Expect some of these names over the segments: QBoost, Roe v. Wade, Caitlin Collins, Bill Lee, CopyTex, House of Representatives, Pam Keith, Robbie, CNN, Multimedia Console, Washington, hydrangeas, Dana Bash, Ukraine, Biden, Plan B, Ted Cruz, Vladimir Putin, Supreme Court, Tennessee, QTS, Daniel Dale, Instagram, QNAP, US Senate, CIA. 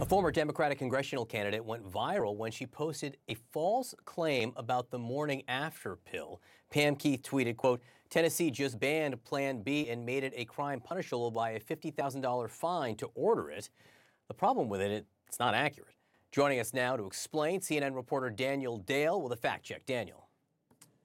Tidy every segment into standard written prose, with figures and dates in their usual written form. A former Democratic congressional candidate went viral when she posted a false claim about the morning after pill. Pam Keith tweeted, quote, "Tennessee just banned Plan B and made it a crime punishable by a $50,000 fine to order it. The problem with it, it's not accurate." Joining us now to explain, CNN reporter Daniel Dale with a fact check. Daniel.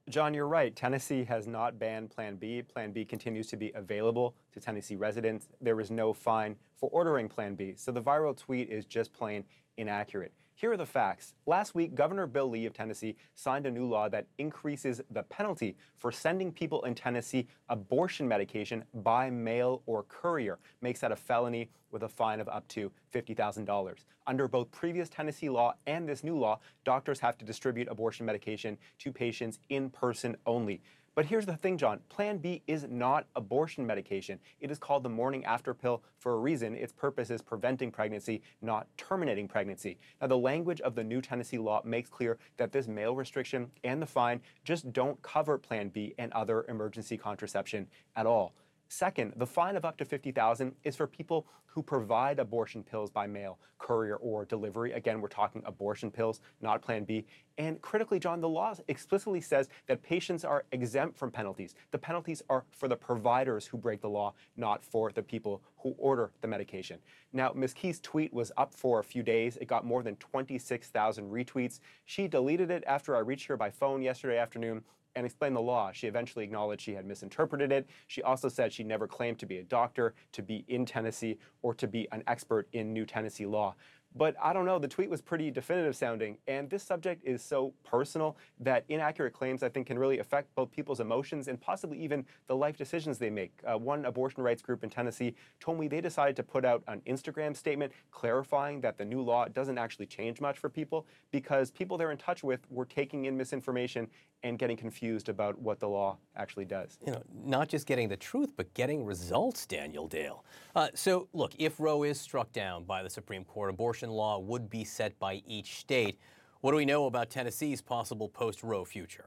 John, you're right. Tennessee has not banned Plan B. Plan B continues to be available to Tennessee residents. There was no fine for ordering Plan B. So the viral tweet is just plain inaccurate. Here are the facts. Last week, Governor Bill Lee of Tennessee signed a new law that increases the penalty for sending people in Tennessee abortion medication by mail or courier. Makes that a felony with a fine of up to $50,000. Under both previous Tennessee law and this new law, doctors have to distribute abortion medication to patients in person only. But here's the thing, John. Plan B is not abortion medication. It is called the morning after pill for a reason. Its purpose is preventing pregnancy, not terminating pregnancy. Now, the language of the new Tennessee law makes clear that this mail restriction and the fine just don't cover Plan B and other emergency contraception at all. Second, the fine of up to $50,000 is for people who provide abortion pills by mail, courier, or delivery. Again, we're talking abortion pills, not Plan B. And critically, John, the law explicitly says that patients are exempt from penalties. The penalties are for the providers who break the law, not for the people who order the medication. Now, Ms. Keith's tweet was up for a few days. It got more than 26,000 retweets. She deleted it after I reached her by phone yesterday afternoon and explained the law. She eventually acknowledged she had misinterpreted it. She also said she never claimed to be a doctor, to be in Tennessee, or to be an expert in new Tennessee law. But I don't know, the tweet was pretty definitive sounding, and this subject is so personal that inaccurate claims, I think, can really affect both people's emotions and possibly even the life decisions they make. One abortion rights group in Tennessee told me they decided to put out an Instagram statement clarifying that the new law doesn't actually change much for people because people they're in touch with were taking in misinformation and getting confused about what the law actually does. You know, not just getting the truth, but getting results, Daniel Dale. So look, if Roe is struck down by the Supreme Court, abortion law would be set by each state. What do we know about Tennessee's possible post-Roe future?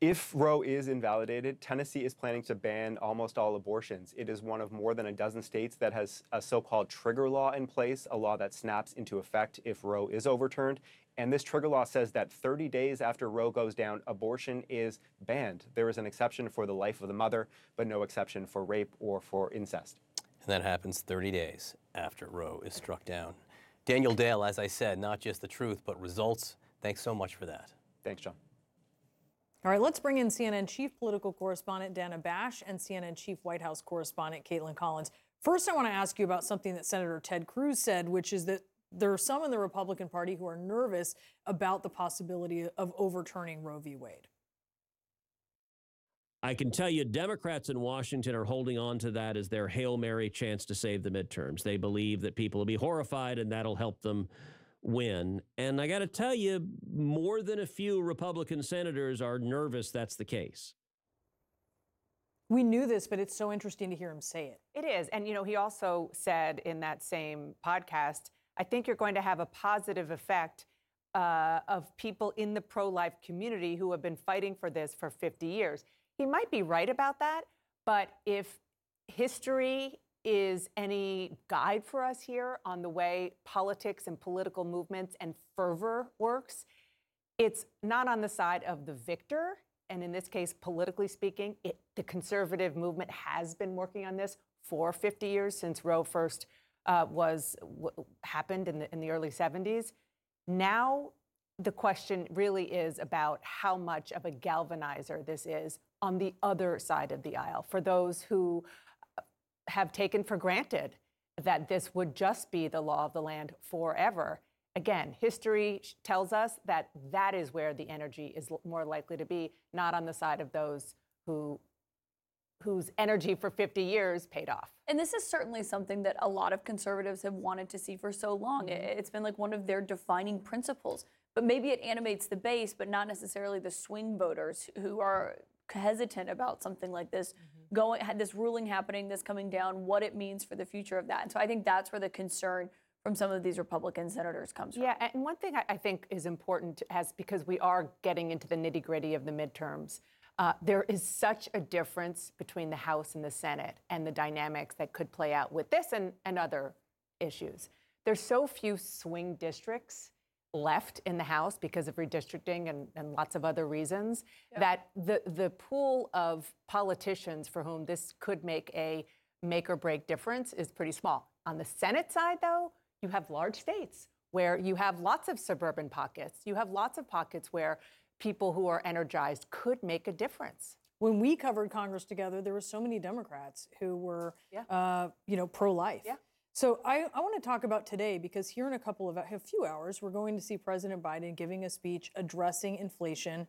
If Roe is invalidated, Tennessee is planning to ban almost all abortions. It is one of more than a dozen states that has a so-called trigger law in place, a law that snaps into effect if Roe is overturned. And this trigger law says that 30 days after Roe goes down, abortion is banned. There is an exception for the life of the mother, but no exception for rape or for incest. And that happens 30 days after Roe is struck down. Daniel Dale, as I said, not just the truth, but results. Thanks so much for that. Thanks, John. All right, let's bring in CNN chief political correspondent Dana Bash and CNN chief White House correspondent Caitlin Collins. First, I want to ask you about something that Senator Ted Cruz said, which is that there are some in the Republican Party who are nervous about the possibility of overturning Roe v. Wade. I can tell you Democrats in Washington are holding on to that as their Hail Mary chance to save the midterms. They believe that people will be horrified and that'll help them win. And I got to tell you, more than a few Republican senators are nervous that's the case. We knew this, but it's so interesting to hear him say it. It is. And, you know, he also said in that same podcast, I think you're going to have a positive effect of people in the pro-life community who have been fighting for this for 50 years. He might be right about that, but if history is any guide for us here on the way politics and political movements and fervor works, it's not on the side of the victor. And in this case, politically speaking, the conservative movement has been working on this for 50 years since Roe first happened in the early 70s. Now, the question really is about how much of a galvanizer this is on the other side of the aisle for those who have taken for granted that this would just be the law of the land forever. Again, history tells us that that is where the energy is more likely to be, not on the side of those whose energy for 50 years paid off. And this is certainly something that a lot of conservatives have wanted to see for so long. It's been like one of their defining principles. But maybe it animates the base, but not necessarily the swing voters who are hesitant about something like this, had this ruling happening, this coming down, what it means for the future of that. And so I think that's where the concern from some of these Republican senators comes from. Yeah, and one thing I think is important, because we are getting into the nitty-gritty of the midterms, there is such a difference between the House and the Senate and the dynamics that could play out with this and other issues. There's so few swing districts left in the House because of redistricting and lots of other reasons, yep, that the pool of politicians for whom this could make a make or break difference is pretty small. On the Senate side, though, you have large states where you have lots of suburban pockets. You have lots of pockets where people who are energized could make a difference. When we covered Congress together, there were so many Democrats who were, yeah, pro-life. Yeah. So I want to talk about today, because here in a few hours, we're going to see President Biden giving a speech addressing inflation.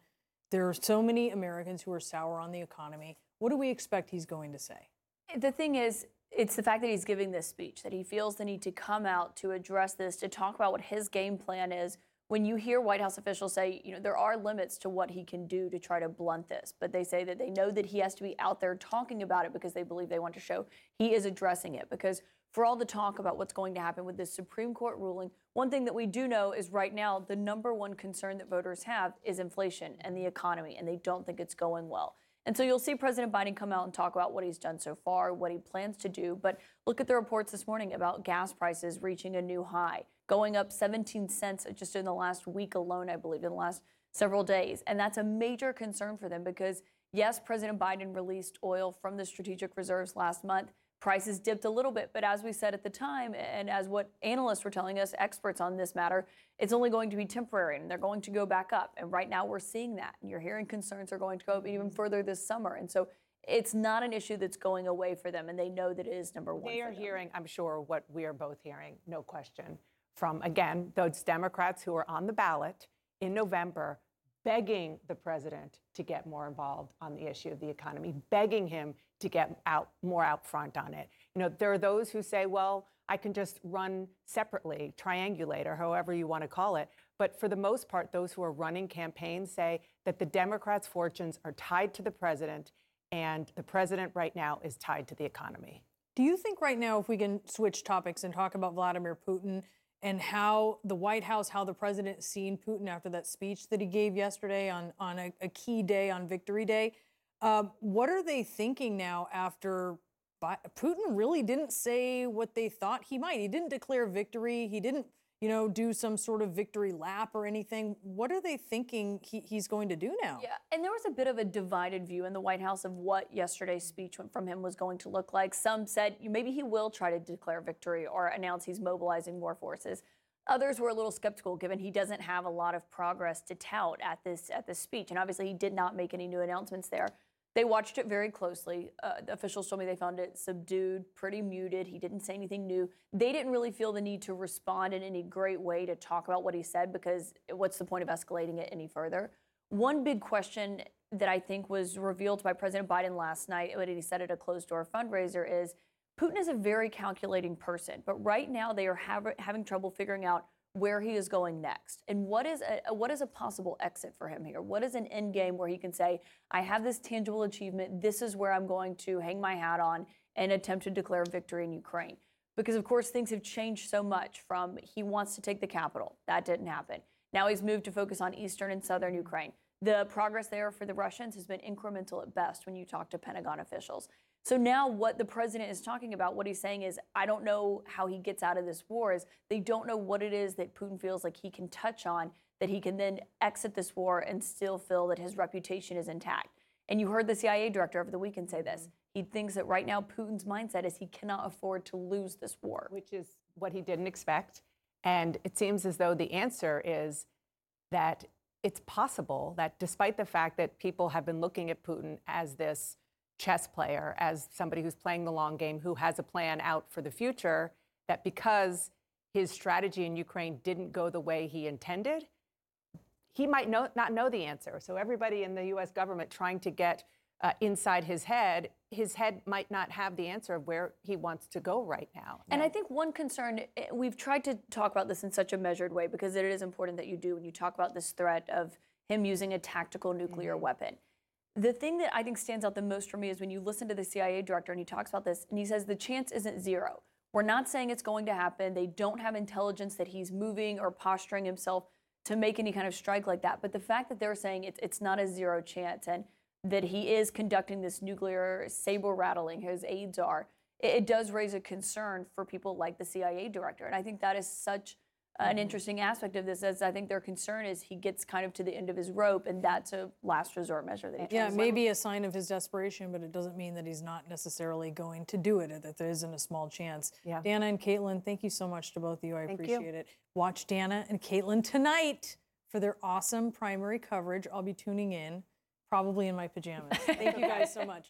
There are so many Americans who are sour on the economy. What do we expect he's going to say? The thing is, it's the fact that he's giving this speech, that he feels the need to come out to address this, to talk about what his game plan is. When you hear White House officials say, you know, there are limits to what he can do to try to blunt this, but they say that they know that he has to be out there talking about it because they believe they want to show he is addressing it. Because for all the talk about what's going to happen with this Supreme Court ruling, one thing that we do know is right now the number one concern that voters have is inflation and the economy, and they don't think it's going well. And so you'll see President Biden come out and talk about what he's done so far, what he plans to do. But look at the reports this morning about gas prices reaching a new high, going up 17 cents just in the last week alone, I believe, in the last several days. And that's a major concern for them because, yes, President Biden released oil from the strategic reserves last month. Prices dipped a little bit, but as we said at the time, and as what analysts were telling us, experts on this matter, it's only going to be temporary, and they're going to go back up. And right now we're seeing that. And you're hearing concerns are going to go up even further this summer. And so it's not an issue that's going away for them, and they know that it is number one. They are hearing, I'm sure, what we are both hearing, no question, from, again, those Democrats who are on the ballot in November begging the president to get more involved on the issue of the economy, begging him to get out more out front on it. You know, there are those who say, well, I can just run separately, triangulate, or however you want to call it. But for the most part, those who are running campaigns say that the Democrats' fortunes are tied to the president, and the president right now is tied to the economy. Do you think right now, if we can switch topics and talk about Vladimir Putin, and how the White House, how the president seen Putin after that speech that he gave yesterday on a key day, on Victory Day. What are they thinking now after Putin really didn't say what they thought he might? He didn't declare victory. He didn't, you know, do some sort of victory lap or anything. What are they thinking he's going to do now? Yeah, and there was a bit of a divided view in the White House of what yesterday's speech from him was going to look like. Some said maybe he will try to declare victory or announce he's mobilizing more forces. Others were a little skeptical, given he doesn't have a lot of progress to tout at this speech. And obviously, he did not make any new announcements there. They watched it very closely. The officials told me they found it subdued, pretty muted. He didn't say anything new. They didn't really feel the need to respond in any great way to talk about what he said, because what's the point of escalating it any further? One big question that I think was revealed by President Biden last night when he said at a closed-door fundraiser is, Putin is a very calculating person, but right now they are having trouble figuring out where he is going next. And what is a possible exit for him here? What is an end game where he can say, I have this tangible achievement, this is where I'm going to hang my hat on and attempt to declare victory in Ukraine? Because of course things have changed so much from he wants to take the capital. That didn't happen. Now he's moved to focus on eastern and southern Ukraine. The progress there for the Russians has been incremental at best when you talk to Pentagon officials. So now what the president is talking about, what he's saying is, I don't know how he gets out of this war, is they don't know what it is that Putin feels like he can touch on, that he can then exit this war and still feel that his reputation is intact. And you heard the CIA director over the weekend say this. He thinks that right now Putin's mindset is he cannot afford to lose this war. Which is what he didn't expect. And it seems as though the answer is that it's possible that despite the fact that people have been looking at Putin as this chess player, as somebody who's playing the long game, who has a plan out for the future, that because his strategy in Ukraine didn't go the way he intended, he might not know the answer. So everybody in the U.S. government trying to get inside his head might not have the answer of where he wants to go right now. And I think one concern, we've tried to talk about this in such a measured way, because it is important that you do when you talk about this threat of him using a tactical nuclear weapon. The thing that I think stands out the most for me is when you listen to the CIA director and he talks about this and he says the chance isn't zero. We're not saying it's going to happen. They don't have intelligence that he's moving or posturing himself to make any kind of strike like that. But the fact that they're saying it's not a zero chance and that he is conducting this nuclear saber rattling, his aides are, it does raise a concern for people like the CIA director. And I think that is such an interesting aspect of this, as I think their concern is he gets kind of to the end of his rope, and that's a last resort measure that he tries. Yeah, maybe a sign of his desperation, but it doesn't mean that he's not necessarily going to do it, that there isn't a small chance. Yeah. Dana and Caitlin, thank you so much to both of you. I appreciate it. Watch Dana and Caitlin tonight for their awesome primary coverage. I'll be tuning in, probably in my pajamas. Thank you guys so much.